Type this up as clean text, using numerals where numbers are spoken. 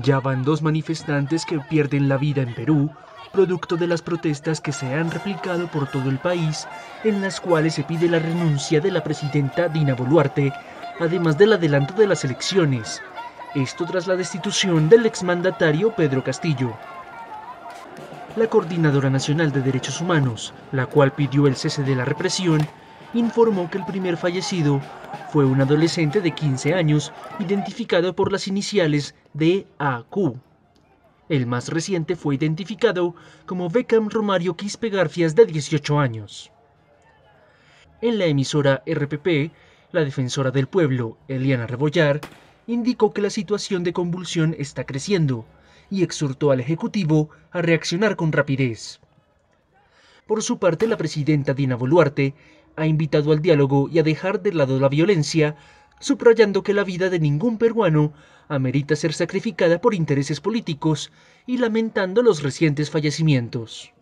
Ya van 2 manifestantes que pierden la vida en Perú, producto de las protestas que se han replicado por todo el país, en las cuales se pide la renuncia de la presidenta Dina Boluarte, además del adelanto de las elecciones. Esto tras la destitución del exmandatario Pedro Castillo. La Coordinadora Nacional de Derechos Humanos, la cual pidió el cese de la represión, informó que el primer fallecido fue un adolescente de 15 años, identificado por las iniciales de AQ. El más reciente fue identificado como Beckham Romario Quispe Garfias, de 18 años. En la emisora RPP, la defensora del pueblo, Eliana Rebollar, indicó que la situación de convulsión está creciendo y exhortó al Ejecutivo a reaccionar con rapidez. Por su parte, la presidenta Dina Boluarte ha invitado al diálogo y a dejar de lado la violencia, subrayando que la vida de ningún peruano amerita ser sacrificada por intereses políticos y lamentando los recientes fallecimientos.